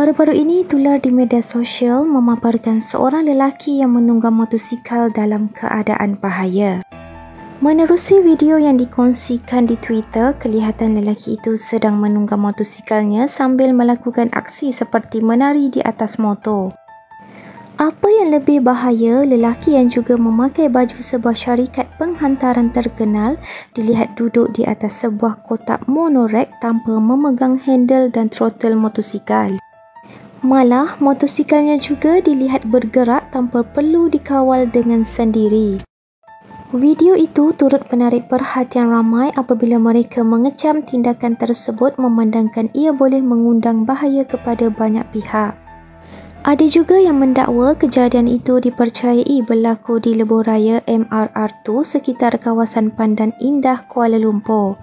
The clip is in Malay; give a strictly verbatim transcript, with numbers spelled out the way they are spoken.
Baru-baru ini tular di media sosial memaparkan seorang lelaki yang menunggang motosikal dalam keadaan bahaya. Menerusi video yang dikongsikan di Twitter, kelihatan lelaki itu sedang menunggang motosikal sambil melakukan aksi seperti menari di atas motor. Apa yang lebih bahaya, lelaki yang juga memakai baju sebuah syarikat penghantaran terkenal dilihat duduk di atas sebuah kotak monorek tanpa memegang handle dan trotel motosikal. Malah, motosikal juga dilihat bergerak tanpa perlu dikawal dengan sendiri. Video itu turut menarik perhatian ramai apabila mereka mengecam tindakan tersebut memandangkan ia boleh mengundang bahaya kepada banyak pihak. Ada juga yang mendakwa kejadian itu dipercayai berlaku di lebuh raya M R R two sekitar kawasan Pandan Indah, Kuala Lumpur.